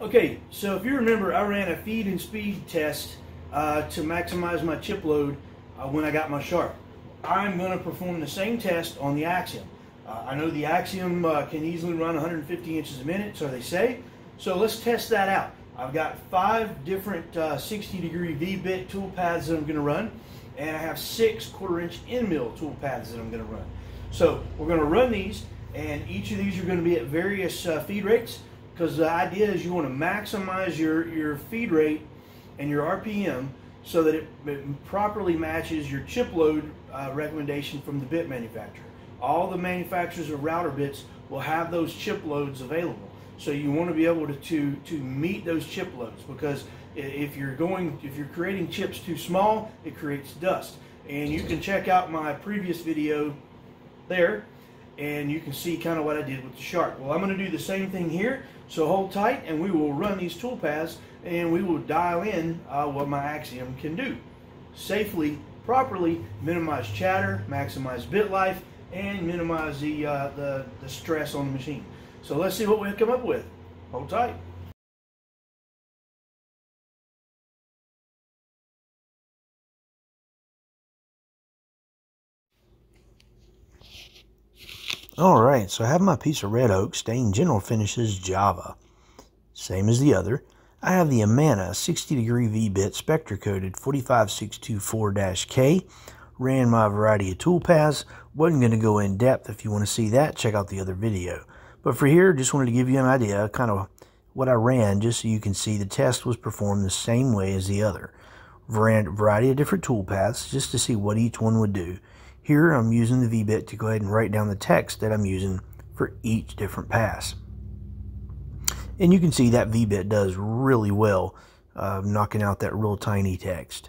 Okay, so if you remember, I ran a feed and speed test to maximize my chip load when I got my Shark. I'm going to perform the same test on the Axiom. I know the Axiom can easily run 150 inches a minute, so they say. So let's test that out. I've got 5 different 60-degree V-bit tool paths that I'm going to run, and I have 6 quarter-inch end-mill tool paths that I'm going to run. So we're going to run these, and each of these are going to be at various feed rates, because the idea is you want to maximize your feed rate and your RPM so that it properly matches your chip load recommendation from the bit manufacturer. All the manufacturers of router bits will have those chip loads available. So you want to be able to meet those chip loads, because if you're creating chips too small, it creates dust. And you can check out my previous video there, and you can see kind of what I did with the Shark. Well, I'm going to do the same thing here, so hold tight, and we will run these tool paths, and we will dial in what my Axiom can do. Safely, properly, minimize chatter, maximize bit life, and minimize the stress on the machine. So let's see what we come up with. Hold tight. Alright, so I have my piece of Red Oak stained General Finishes Java. Same as the other. I have the Amana 60-degree V-bit Spectra coded 45624-K. Ran my variety of tool paths. Wasn't going to go in depth. If you want to see that, check out the other video. But for here, just wanted to give you an idea of kind of what I ran, just so you can see the test was performed the same way as the other. Ran a variety of different tool paths just to see what each one would do. Here I'm using the V-bit to go ahead and write down the text that I'm using for each different pass. And you can see that V-bit does really well knocking out that real tiny text.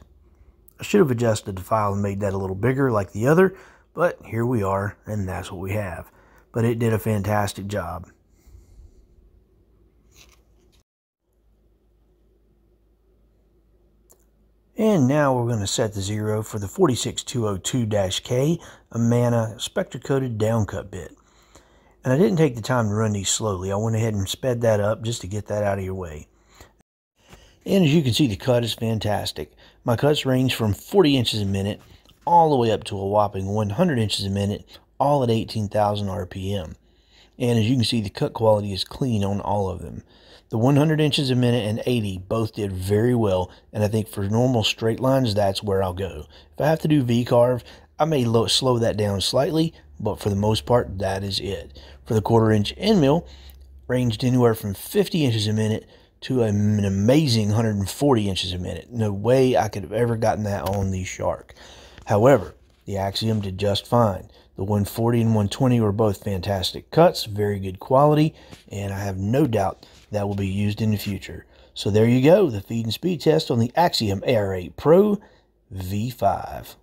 I should have adjusted the file and made that a little bigger like the other, but here we are, and that's what we have. But it did a fantastic job. And now we're going to set the 0 for the 46202-K Amana Spectra-coded downcut bit. And I didn't take the time to run these slowly. I went ahead and sped that up just to get that out of your way. And as you can see, the cut is fantastic. My cuts range from 40 inches a minute all the way up to a whopping 100 inches a minute, all at 18,000 RPM. And as you can see, the cut quality is clean on all of them. The 100 inches a minute and 80 both did very well, and I think for normal straight lines, that's where I'll go. If I have to do V-carve, I may slow that down slightly, but for the most part, that is it. For the quarter-inch end mill, ranged anywhere from 50 inches a minute to an amazing 140 inches a minute. No way I could have ever gotten that on the Shark. However, the Axiom did just fine. The 140 and 120 were both fantastic cuts, very good quality, and I have no doubt that will be used in the future. So there you go, the feed and speed test on the Axiom AR8 Pro V5.